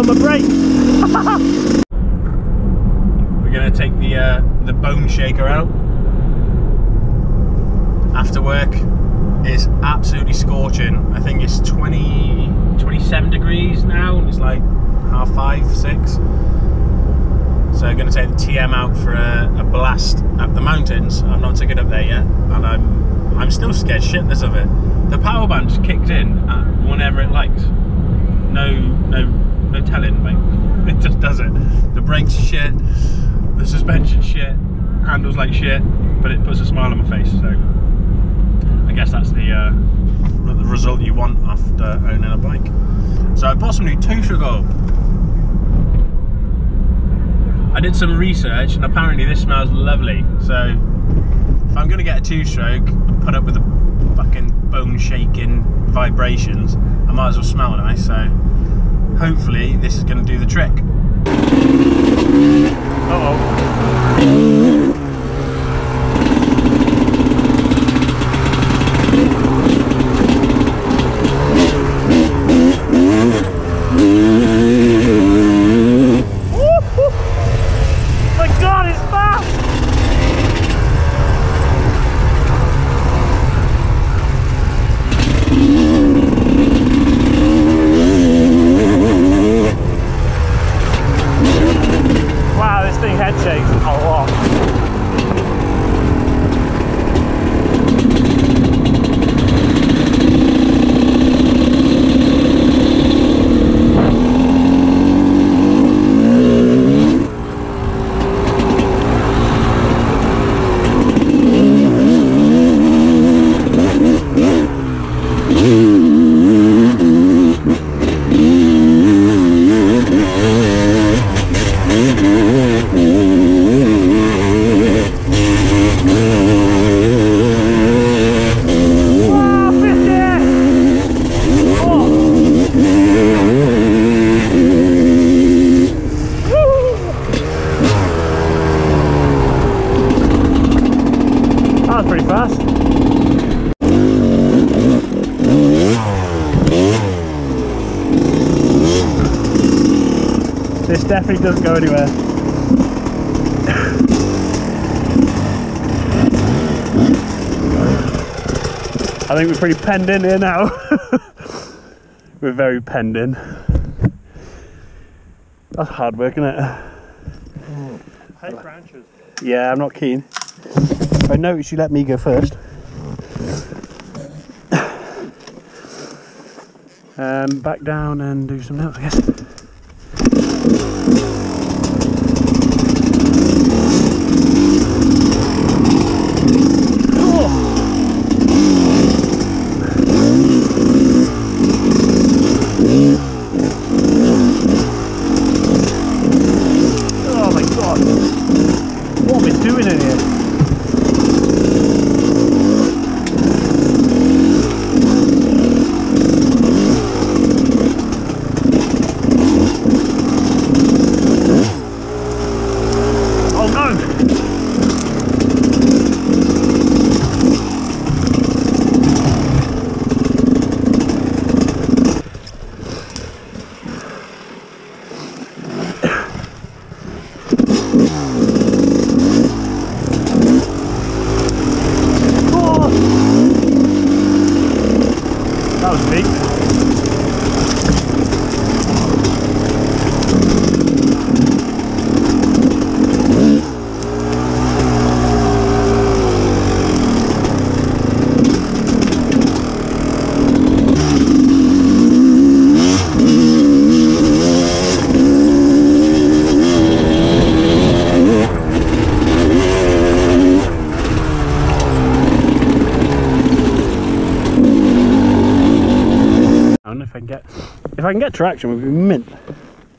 on the brakes. We're going to take the bone shaker out. After work is absolutely scorching. I think it's 27 degrees now, and it's like 5:30, 6. So I'm going to take the TM out for a blast up the mountains. I'm not taking it up there yet, and I'm still scared shitless of it. The power band just kicked in at whenever it likes. No telling, mate. It just does it. The brakes shit, the suspension shit, handles like shit, but it puts a smile on my face. So I guess that's the result you want after owning a bike. So I bought some new toothbrush. I did some research and apparently this smells lovely. So if I'm gonna get a two-stroke and put up with the fucking bone-shaking vibrations, I might as well smell nice. So hopefully this is gonna do the trick. Uh-oh. This definitely doesn't go anywhere. I think we're pretty penned in here now. We're very penned in. That's hard work, isn't it? I hate branches. Yeah, I'm not keen. I noticed you let me go first. Back down and do something else, I guess. If I can get traction, we'll be mint.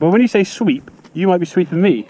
But when you say sweep, you might be sweeping me.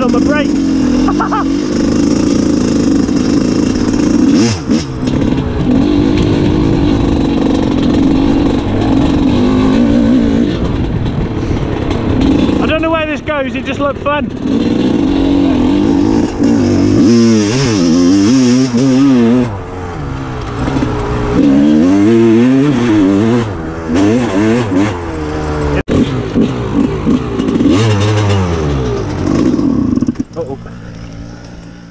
landed on the brakes. It just looked fun. Uh-oh.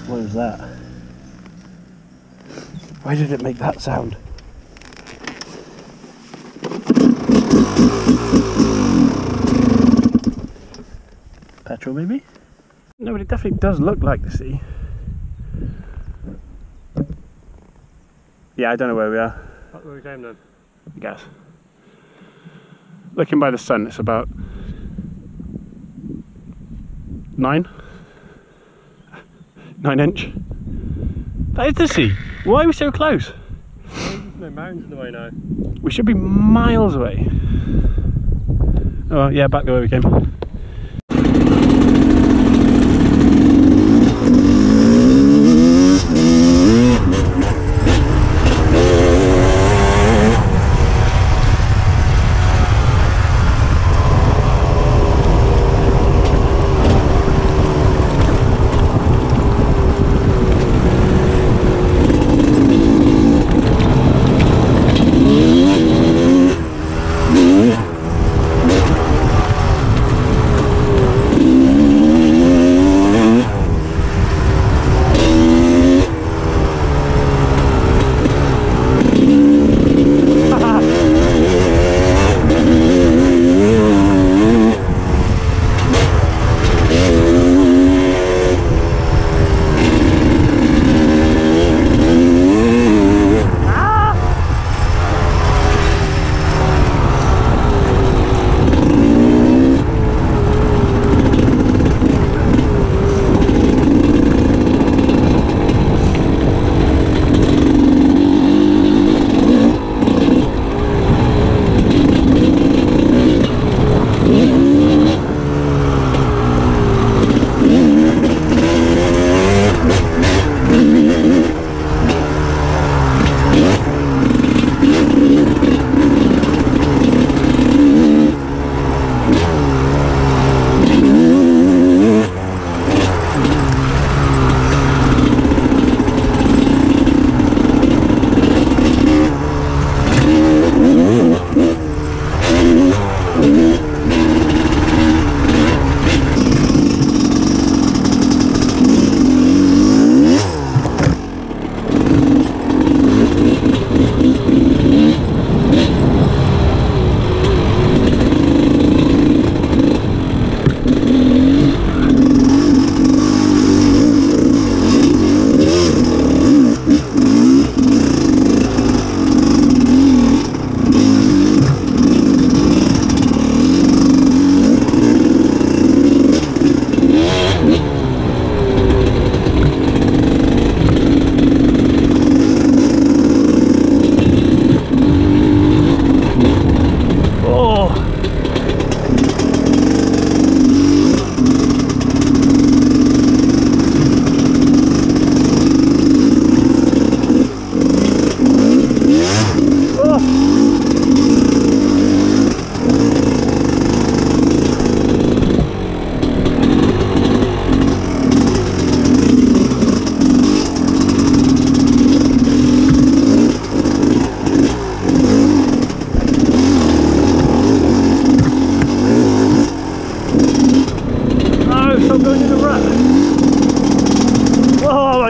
What is that? Why did it make that sound? Petrol maybe? No, but it definitely does look like the sea. Yeah, I don't know where we are. That's where we came then. I guess. Looking by the sun, it's about 9 inch. That is the sea. Why are we so close? There's no mountains away now. We should be miles away. Oh yeah, back the way we came.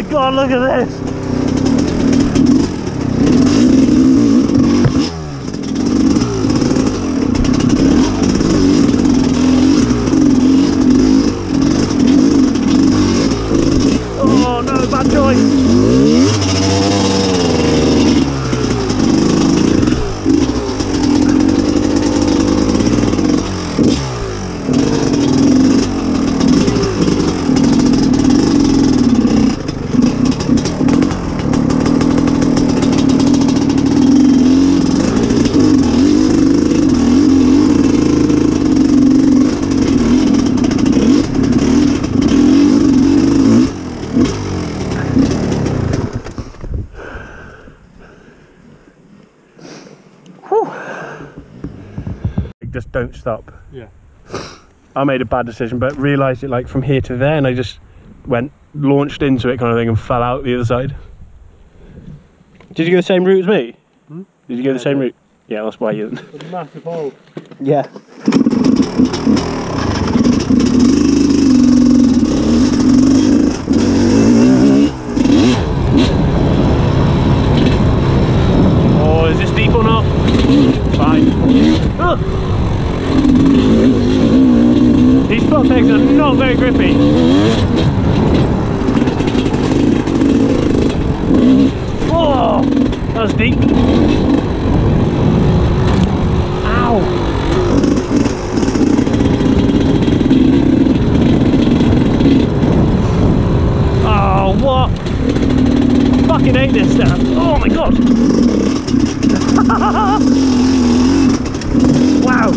God, look at this! Oh no, bad choice! up. Yeah. I made a bad decision, but realised it like from here to there, and I just went, launched into it kind of thing, and fell out the other side. Did you go the same route as me? Hmm? Did you go the same route? Yeah, that's why you didn't. It's a massive hole. Yeah. Oh, is this deep or not? Fine. Oh. These foot pegs are not very grippy. Oh, that was deep. Ow. Oh, what? I fucking hate this stuff. Oh my god. Wow.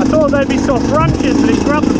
I thought there'd be soft branches, but it grabbed them.